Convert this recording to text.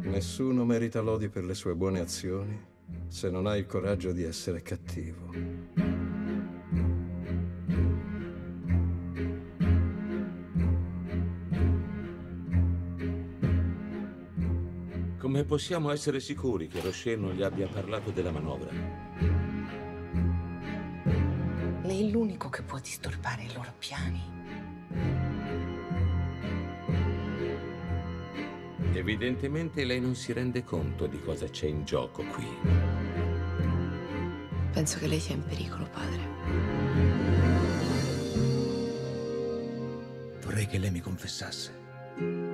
Nessuno merita lodi per le sue buone azioni se non ha il coraggio di essere cattivo. Come possiamo essere sicuri che Rocher non gli abbia parlato della manovra? Lei è l'unico che può disturbare i loro piani. Evidentemente lei non si rende conto di cosa c'è in gioco qui. Penso che lei sia in pericolo, padre. Vorrei che lei mi confessasse.